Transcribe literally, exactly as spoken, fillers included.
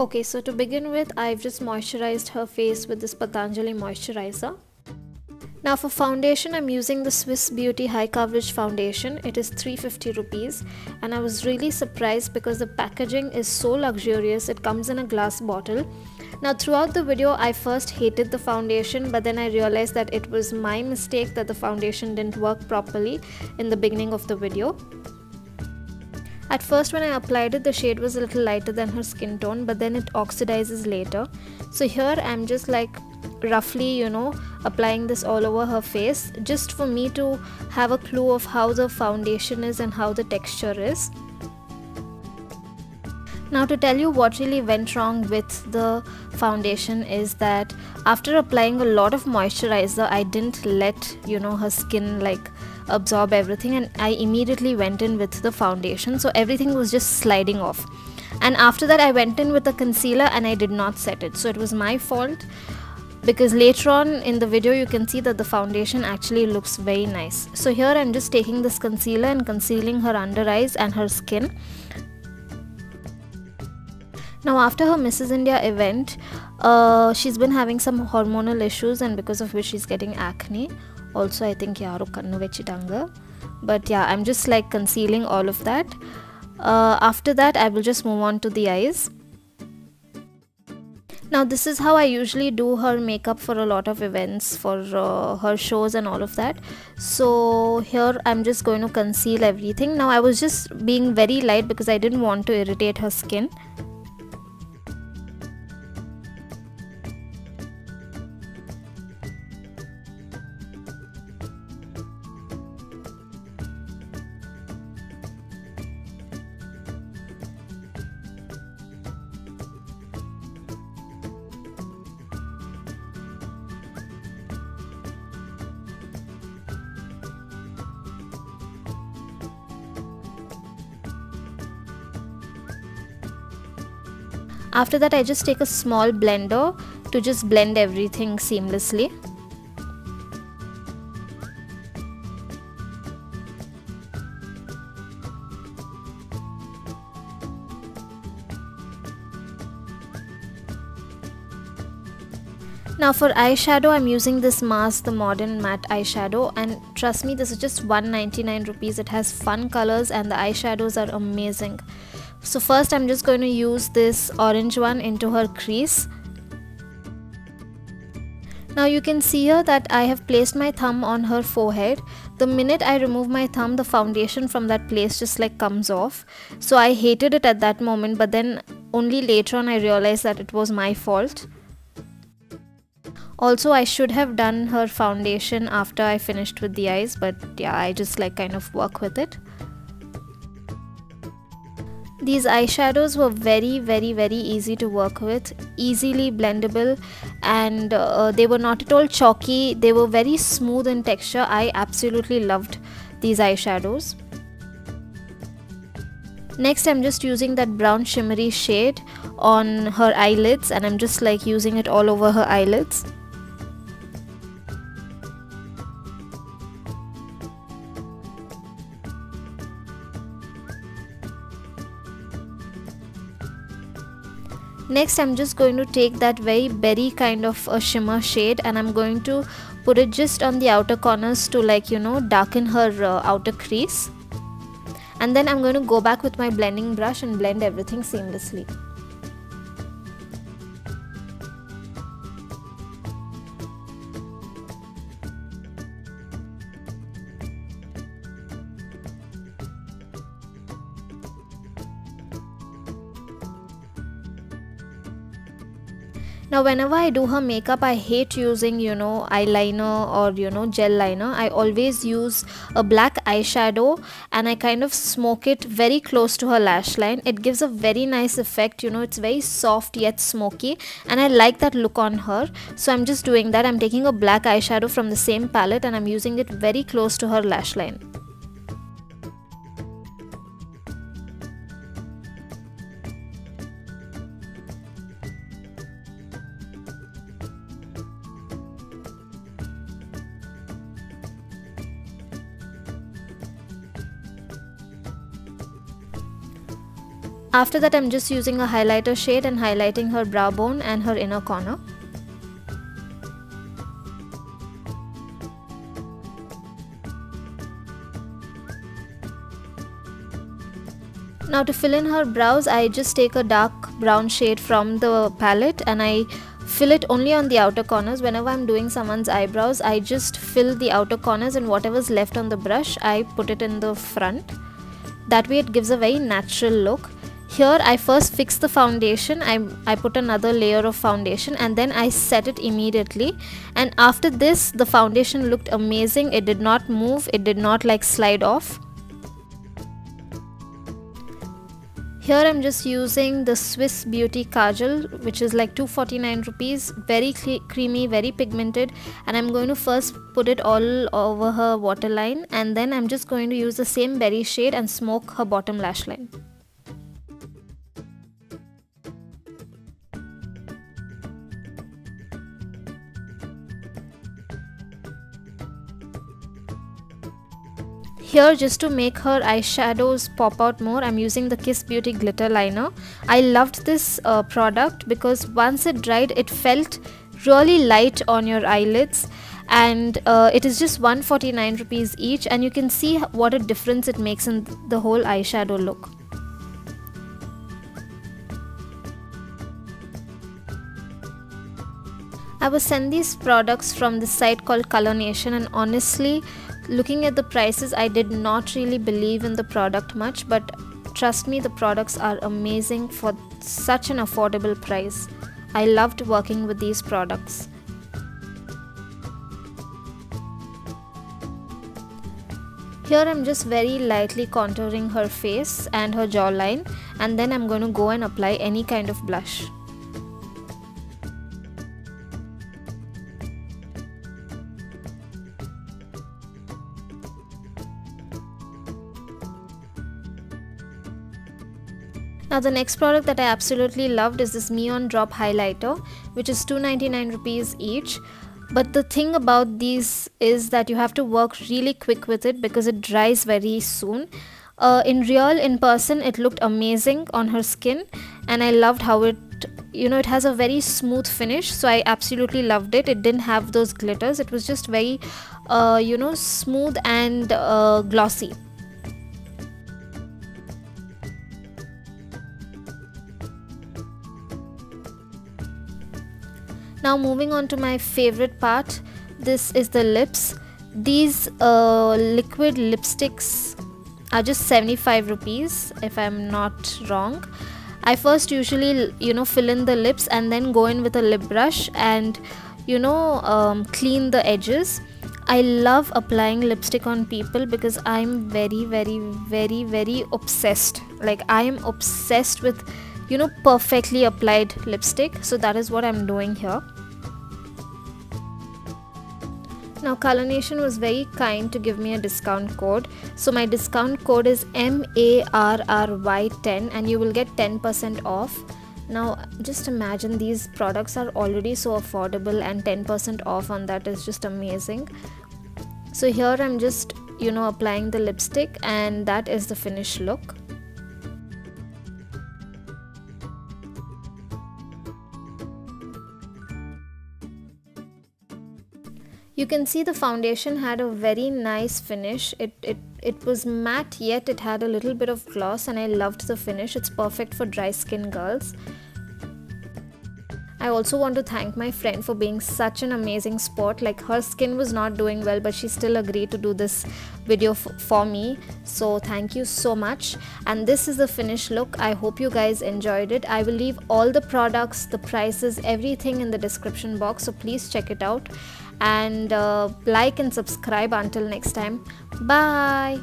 Okay, so to begin with, I've just moisturized her face with this Patanjali moisturizer. Now for foundation, I'm using the Swiss Beauty High Coverage Foundation. It is three hundred fifty rupees, and I was really surprised because the packaging is so luxurious. It comes in a glass bottle. Now throughout the video, I first hated the foundation, but then I realized that it was my mistake that the foundation didn't work properly in the beginning of the video. At first when I applied it, the shade was a little lighter than her skin tone, but then it oxidizes later. So here I'm just like roughly, you know, applying this all over her face, just for me to have a clue of how the foundation is and how the texture is. Now to tell you what really went wrong with the foundation is that after applying a lot of moisturizer, I didn't let, you know, her skin like absorb everything, and I immediately went in with the foundation, so everything was just sliding off. And after that I went in with a concealer and I did not set it, so it was my fault, because later on in the video you can see that the foundation actually looks very nice. So here I'm just taking this concealer and concealing her under eyes and her skin. Now after her Missus India event, uh, she's been having some hormonal issues, and because of which she's getting acne. Also I think yaro kannu vechitanga, but yeah, I'm just like concealing all of that. Uh, after that I will just move on to the eyes. Now this is how I usually do her makeup for a lot of events, for uh, her shows and all of that. So here I'm just going to conceal everything. Now I was just being very light because I didn't want to irritate her skin. After that I just take a small blender to just blend everything seamlessly. Now for eyeshadow, I'm using this mask, the Modern Matte Eyeshadow, and trust me, this is just one hundred ninety-nine rupees. It has fun colors and the eyeshadows are amazing. So first I'm just going to use this orange one into her crease. Now you can see here that I have placed my thumb on her forehead. The minute I remove my thumb, the foundation from that place just like comes off. So I hated it at that moment, but then only later on I realized that it was my fault. Also I should have done her foundation after I finished with the eyes, but yeah, I just like kind of work with it. These eyeshadows were very very very easy to work with, easily blendable, and uh, they were not at all chalky. They were very smooth in texture. I absolutely loved these eyeshadows. Next I'm just using that brown shimmery shade on her eyelids, and I'm just like using it all over her eyelids. Next I'm just going to take that very berry kind of a shimmer shade, and I'm going to put it just on the outer corners to like, you know, darken her uh, outer crease. And then I'm going to go back with my blending brush and blend everything seamlessly. Now whenever I do her makeup, I hate using, you know, eyeliner or, you know, gel liner. I always use a black eyeshadow and I kind of smoke it very close to her lash line. It gives a very nice effect, you know, it's very soft yet smoky, and I like that look on her. So I'm just doing that. I'm taking a black eyeshadow from the same palette and I'm using it very close to her lash line. After that, I'm just using a highlighter shade and highlighting her brow bone and her inner corner. Now to fill in her brows, I just take a dark brown shade from the palette and I fill it only on the outer corners. Whenever I'm doing someone's eyebrows, I just fill the outer corners and whatever's left on the brush, I put it in the front. That way it gives a very natural look. Here I first fix the foundation, I, I put another layer of foundation and then I set it immediately. And after this, the foundation looked amazing. It did not move, it did not like slide off. Here I'm just using the Swiss Beauty Kajal, which is like two forty-nine rupees, very creamy, very pigmented, and I'm going to first put it all over her waterline and then I'm just going to use the same berry shade and smoke her bottom lash line. Here, just to make her eyeshadows pop out more, I'm using the Kiss Beauty Glitter Liner. I loved this uh, product because once it dried, it felt really light on your eyelids, and uh, it is just one forty-nine rupees each, and you can see what a difference it makes in the whole eyeshadow look. I was sent these products from this site called ColourNation, and honestly, looking at the prices, I did not really believe in the product much, but trust me, the products are amazing for such an affordable price. I loved working with these products. Here I'm just very lightly contouring her face and her jawline, and then I'm going to go and apply any kind of blush. Now the next product that I absolutely loved is this Me Drop highlighter, which is two ninety-nine rupees each. But the thing about these is that you have to work really quick with it because it dries very soon. Uh, in real, in person, it looked amazing on her skin, and I loved how it, you know, it has a very smooth finish. So I absolutely loved it. It didn't have those glitters. It was just very, uh, you know, smooth and uh, glossy. Now moving on to my favorite part, this is the lips. These uh, liquid lipsticks are just seventy-five rupees if I'm not wrong. I first usually, you know, fill in the lips and then go in with a lip brush and, you know, um, clean the edges. I love applying lipstick on people because I'm very, very, very, very obsessed. Like, I am obsessed with, you know, perfectly applied lipstick, so that is what I'm doing here. Now ColourNation was very kind to give me a discount code, so my discount code is M A R R Y ten and you will get ten percent off. Now just imagine, these products are already so affordable and ten percent off on that is just amazing. So here I'm just, you know, applying the lipstick and that is the finished look. You can see the foundation had a very nice finish. It, it, it was matte yet it had a little bit of gloss and I loved the finish. It's perfect for dry skin girls. I also want to thank my friend for being such an amazing sport. Like, her skin was not doing well but she still agreed to do this video for me. So thank you so much. And this is the finished look. I hope you guys enjoyed it. I will leave all the products, the prices, everything in the description box. So please check it out. And uh, like and subscribe. Until next time, bye.